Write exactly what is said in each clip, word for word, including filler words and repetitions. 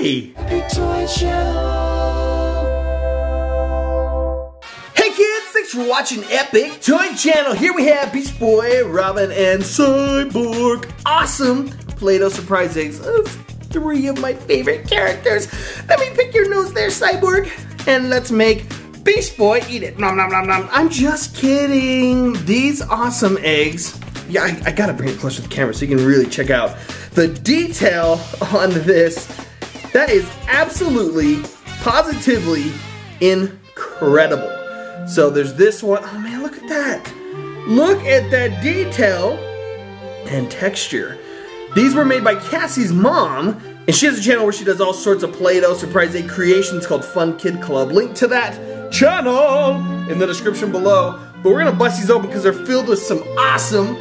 Boy! Epic Toy Channel. Hey kids, thanks for watching Epic Toy Channel. Here we have Beast Boy, Robin, and Cyborg. Awesome Play-Doh surprise eggs of three of my favorite characters. Let me pick your nose there, Cyborg. And let's make Beast Boy eat it. Nom, nom, nom, nom. I'm just kidding. These awesome eggs. Yeah, I, I gotta bring it closer to the camera so you can really check out the detail on this. That is absolutely, positively incredible. So there's this one. Oh man, look at that. Look at that detail and texture. These were made by Cassie's mom, and she has a channel where she does all sorts of Play-Doh surprise egg creations called Fun Kid Club. Link to that channel in the description below. But we're gonna bust these open because they're filled with some awesome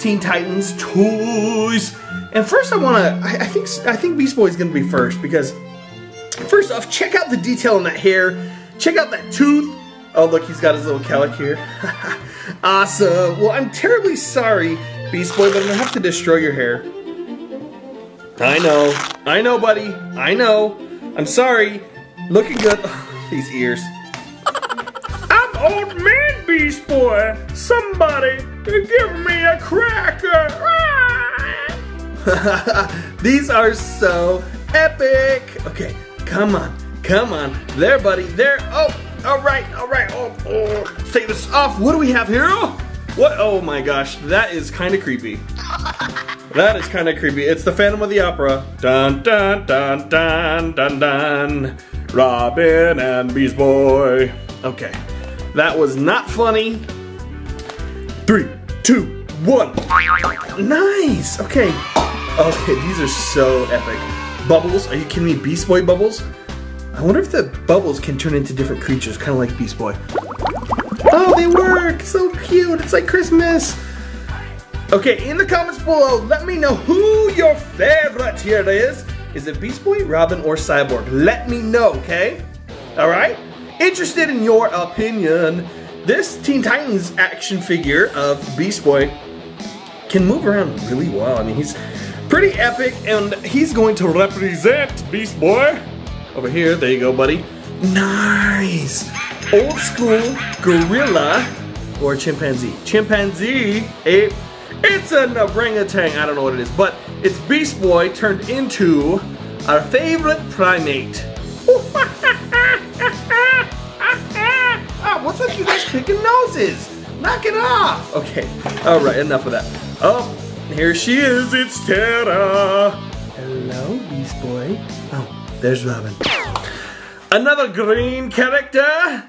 Teen Titans toys. And first I wanna, I, I think I think Beast Boy's gonna be first because first off, check out the detail in that hair. Check out that tooth. Oh look, he's got his little cowlick here. Awesome. Well, I'm terribly sorry, Beast Boy, but I'm gonna have to destroy your hair. I know, I know, buddy, I know. I'm sorry. Looking good. These ears. I'm old man Beast Boy. Somebody give me a cracker. Ah! These are so epic. Okay, come on, come on. There, buddy, there. Oh, all right, all right. Oh, oh. Take this off. What do we have here? Oh, what? Oh my gosh, that is kind of creepy. That is kind of creepy. It's the Phantom of the Opera. Dun, dun, dun, dun, dun, dun. Robin and Beast Boy. Okay, that was not funny. Three, two, one. Nice, okay. Okay, these are so epic. Bubbles, are you kidding me? Beast Boy bubbles? I wonder if the bubbles can turn into different creatures, kind of like Beast Boy. Oh, they work, so cute. It's like Christmas. Okay, in the comments below, let me know who your favorite here is. Is it Beast Boy, Robin, or Cyborg? Let me know, okay? All right? Interested in your opinion. This Teen Titans action figure of Beast Boy can move around really well. I mean, he's pretty epic, and he's going to represent Beast Boy. Over here, there you go, buddy. Nice. Old school gorilla or chimpanzee. Chimpanzee, ape. It's an orangutan, I don't know what it is, but it's Beast Boy turned into our favorite primate. Oh, what's with you guys picking noses? Knock it off! Okay, all right, enough of that. Oh, here she is, it's Terra. Hello, Beast Boy. Oh, there's Robin. Another green character.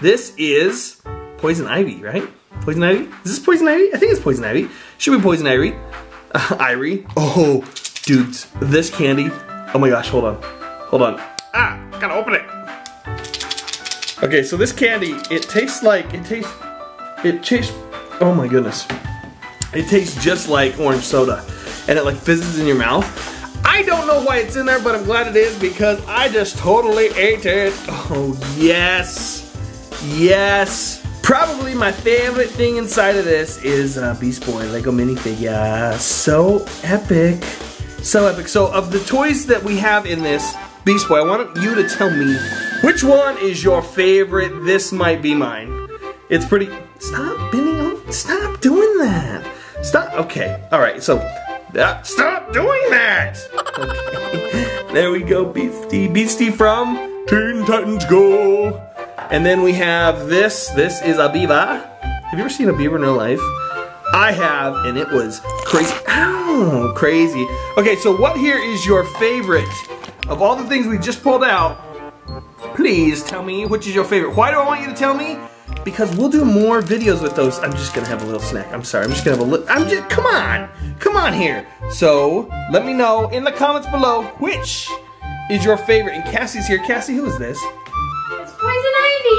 This is Poison Ivy, right? Poison Ivy? Is this Poison Ivy? I think it's Poison Ivy. Should be Poison Ivy. Uh, Ivy. Oh, dudes, this candy. Oh my gosh, hold on. Hold on. Ah, gotta open it. Okay, so this candy, it tastes like, it tastes, it tastes, oh my goodness. It tastes just like orange soda, and it like fizzes in your mouth. I don't know why it's in there, but I'm glad it is because I just totally ate it. Oh, yes. Yes. Probably my favorite thing inside of this is uh, Beast Boy Lego minifigure. So epic. So epic. So of the toys that we have in this, Beast Boy, I want you to tell me which one is your favorite. This might be mine. It's pretty... Stop bending over. Stop doing that. Stop. Okay. All right. So... Uh, stop doing that. Okay. There we go, Beastie. Beastie from Teen Titans Go. And then we have this. This is a beaver. Have you ever seen a beaver in real life? I have, and it was crazy. Ow, crazy. Okay, so what here is your favorite? Of all the things we just pulled out, please tell me which is your favorite. Why do I want you to tell me? Because we'll do more videos with those. I'm just gonna have a little snack. I'm sorry, I'm just gonna have a little, I'm just, come on. Come on here. So, let me know in the comments below which is your favorite. And Cassie's here. Cassie, who is this?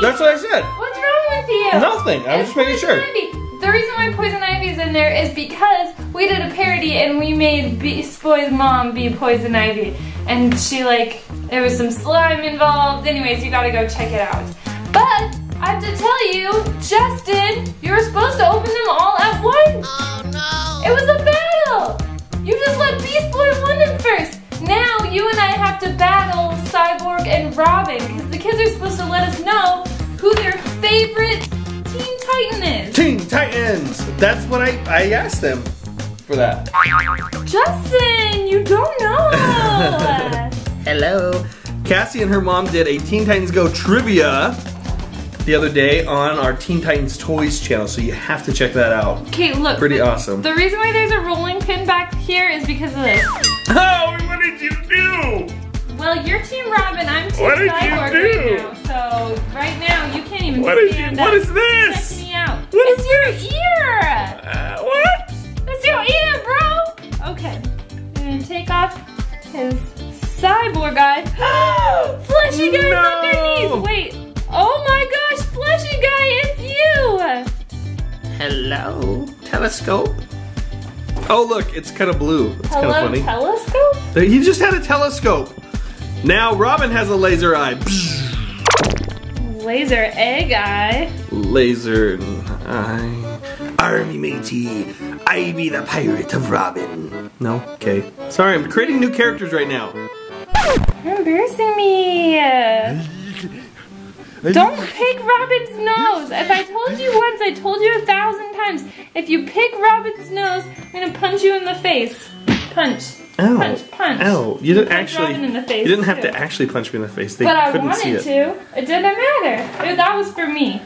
That's what I said. What's wrong with you? Nothing. I was just making sure. Ivy. The reason why Poison Ivy's in there is because we did a parody and we made Beast Boy's mom be Poison Ivy. And she like, there was some slime involved. Anyways, you gotta go check it out. But I have to tell you, Justin, you were supposed to open them all at once. Oh no. It was a battle. You just let Beast Boy win them first. Now you and I have to battle. and Robin, because the kids are supposed to let us know who their favorite Teen Titan is. Teen Titans! That's what I, I asked them for that. Justin, you don't know! Hello. Cassie and her mom did a Teen Titans Go trivia the other day on our Teen Titans Toys channel, so you have to check that out. Okay, look. Pretty awesome. The reason why there's a rolling pin back here is because of this. Oh, what did you do? Well, you're Team Robin, I'm Team Cyborg right now, so right now you can't even stand up. What is this? Check me out. What is this? It's your ear! Uh, what? That's your ear, bro! Okay, I'm gonna take off his Cyborg guy. Fleshy guy's underneath! Wait, oh my gosh, Fleshy guy, it's you! Hello, telescope. Oh look, it's kind of blue. It's kind of funny. Hello, telescope? He just had a telescope. Now Robin has a laser eye. Laser egg eye. Laser eye. Army matey, I be the pirate of Robin. No? Okay. Sorry, I'm creating new characters right now. You're embarrassing me. Don't pick Robin's nose. If I told you once, I told you a thousand times. If you pick Robin's nose, I'm gonna punch you in the face. Punch. Ow. Punch, punch. Oh, you didn't actually. In the face you didn't have too. to actually punch me in the face. They but couldn't I wanted see it. to. It didn't matter. It, that was for me.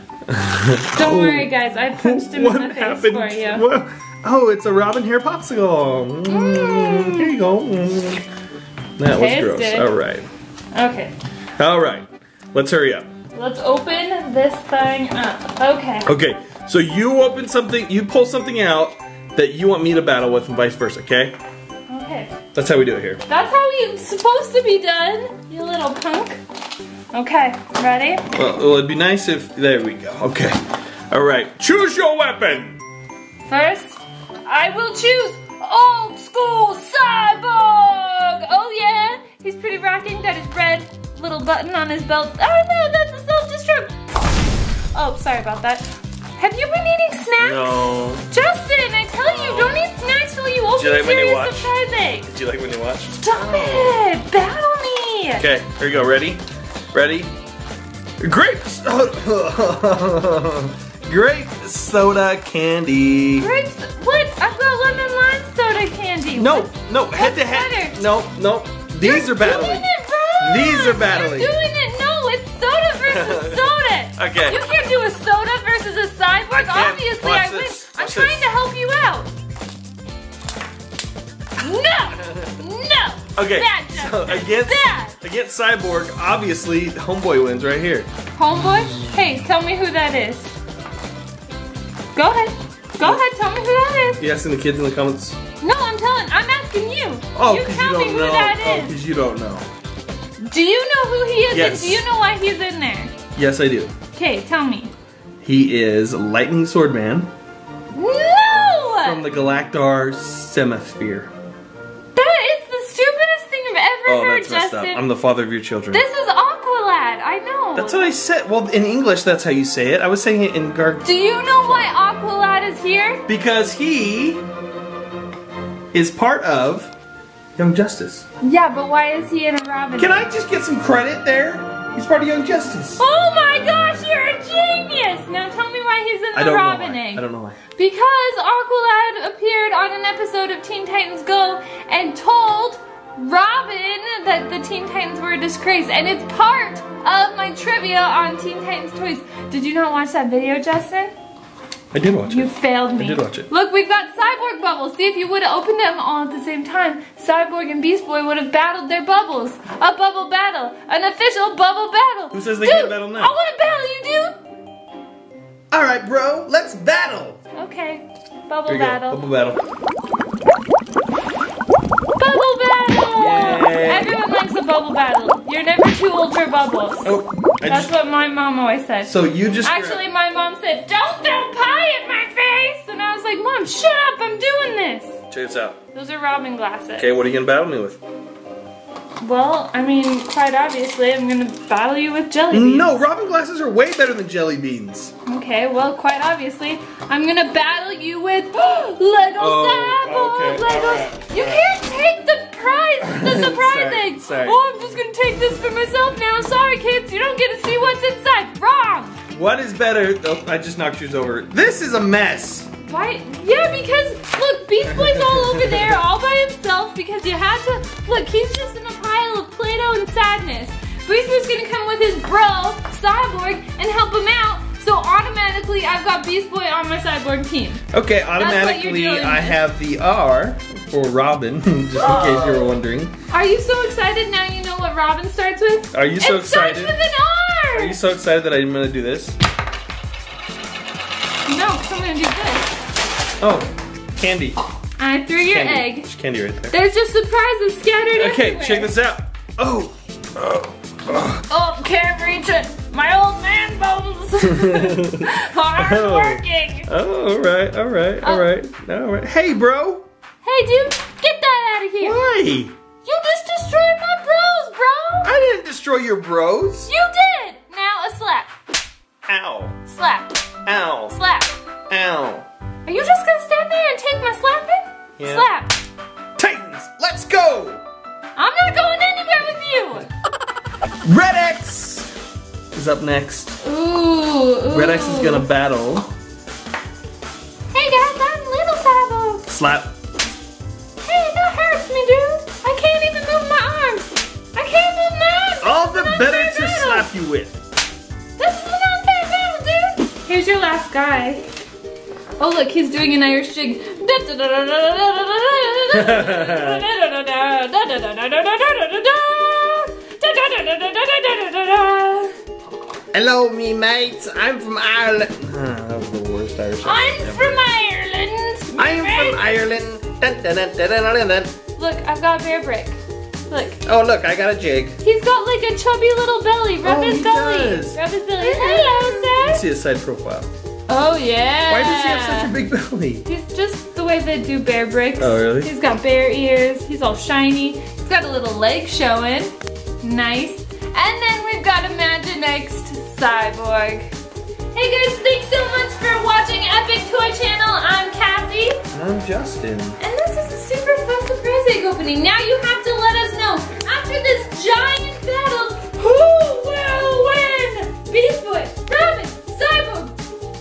Don't oh. worry, guys. I punched him what in the face happened? for you. What? Oh, it's a Robin hair popsicle. Mm. Mm. Here you go. Mm. That Tasted. was gross. All right. Okay. All right. Let's hurry up. Let's open this thing up. Okay. Okay. So you open something. You pull something out that you want me to battle with, and vice versa. Okay. That's how we do it here. That's how it's supposed to be done, you little punk. Okay, ready? Well, well, it'd be nice if, there we go, okay. All right, choose your weapon. First, I will choose old school Cyborg. Oh yeah, he's pretty rocking, got his red little button on his belt. Oh no, that's a self-destruct. Oh, sorry about that. Have you been eating snacks? No. Justin, I tell you, don't eat snacks till you open like serious watch? surprise eggs. Did you like when you watch? Stop oh. it! Battle me! Okay, here you go. Ready? Ready? Grape soda! Grape soda candy. Grapes? What? I've got lemon lime soda candy. No, what's, no, head to head. Better? No, no. These You're are battling. Doing it wrong. These are battling. You're doing it. No, it's soda versus soda. Okay. You can't do a soda versus a Cyborg. I Obviously, I win. I'm trying this. to help you out. No! No! Okay, Bad so against, Bad. against Cyborg, obviously, Homeboy wins right here. Homeboy? Hey, tell me who that is. Go ahead. Go ahead, tell me who that is. You asking the kids in the comments? No, I'm telling, I'm asking you. Oh, you tell you me who know. that is. Oh, because you don't know. Do you know who he is yes. and do you know why he's in there? Yes, I do. Okay, tell me. He is Lightning Swordman. No! From the Galactar Semisphere. Oh, that's messed up. I'm the father of your children. This is Aqualad. I know. That's what I said. Well, in English, that's how you say it. I was saying it in Gar. Do you know why Aqualad is here? Because he is part of Young Justice. Yeah, but why is he in a Robin? Can I just get some credit there? He's part of Young Justice. Oh my gosh, you're a genius! Now tell me why he's in the Robin egg. I don't know why. Because Aqualad appeared on an episode of Teen Titans Go and told Robin that the Teen Titans were a disgrace, and it's part of my trivia on Teen Titans Toys. Did you not watch that video, Justin? I did watch it. You failed me. I did watch it. Look, we've got Cyborg bubbles. See, if you would have opened them all at the same time, Cyborg and Beast Boy would have battled their bubbles. A bubble battle. An official bubble battle. Who says they dude, can't battle now? I want to battle you, dude. All right, bro. Let's battle. Okay. Bubble battle. Bubble battle. Bubble battle! Yay. Everyone likes a bubble battle. You're never too old for bubbles. Oh, That's just, what my mom always said. So you just Actually, my mom said, don't throw pie at my face! And I was like, Mom, shut up, I'm doing this! Check this out. Those are Robin glasses. Okay, what are you gonna battle me with? Well, I mean, quite obviously, I'm gonna battle you with jelly beans. No, Robin glasses are way better than jelly beans. Okay, well, quite obviously, I'm gonna battle you with Lego oh, Cyborg. Okay. Lego. Right. You can't take the prize, the surprise egg. inside. Oh, I'm just gonna take this for myself now. Sorry, kids, you don't get to see what's inside. Wrong! What is better? Oh, I just knocked yours over. This is a mess. Why? Yeah, because look, Beast Boy's all over there, all by himself, because you had to. Look, he's just in a pile of Play-Doh and sadness. Beast Boy's gonna come with his bro, Cyborg, and help him out. So automatically, I've got Beast Boy on my Cyborg team. Okay, automatically, I have the R for Robin, just oh. in case you were wondering. Are you so excited now you know what Robin starts with? Are you so it excited? It starts with an R! Are you so excited that I'm gonna do this? No, because I'm gonna do this. Oh, candy. I threw your candy. egg. There's candy right there. There's just surprises scattered okay, everywhere. Okay, check this out. Oh! Oh, oh. oh, can't reach it. My old man bones are oh. working. Oh, all right, all right, all oh. right, all right. Hey, bro. Hey, dude, get that out of here. Why? You just destroyed my bros, bro. I didn't destroy your bros. You did. Now a slap. Ow. Slap. Ow. Slap. Ow. Are you just gonna stand there and take my slapping? Yeah. Slap. Titans, let's go. I'm not going anywhere with you. Red X is up next. Ooh, ooh. Red X is gonna battle. Hey guys, I'm Little Cyborg. Slap. Hey, that hurts me, dude. I can't even move my arms. I can't move my arms. All the better to battle. slap you with. This is an unfair battle, dude. Here's your last guy. Oh look, he's doing an Irish jig. Hello, me mates. I'm from Ireland. Ah, that was the worst Irish. I'm ever. from Ireland. I'm friend. from Ireland. Dun, dun, dun, dun, dun, dun. Look, I've got a bear brick. Look. Oh, look, I got a jig. He's got like a chubby little belly. Rub oh, his belly. Does. Rub his belly. Hello, sir. Let's see his side profile. Oh yeah. Why does he have such a big belly? He's just the way they do bear bricks. Oh really? He's got bear ears. He's all shiny. He's got a little leg showing. Nice. And then we've got Imaginext Cyborg. Hey guys, thanks so much for watching Epic Toy Channel. I'm Cassie. And I'm Justin. And this is a super fun surprise egg opening. Now you have to let us know after this giant battle who will win? Beast Boy, Robin, Cyborg,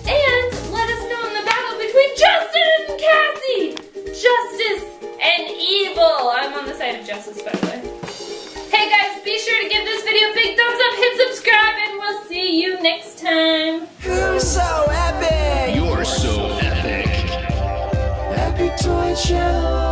and let us know in the battle between Justin and Cassie. Justice and evil. I'm on the side of justice, by the way. Hey guys, be sure to give this video a big thumbs up, hit subscribe, and we'll see you next time. You're so epic. You're so epic. Epic Toy Channel.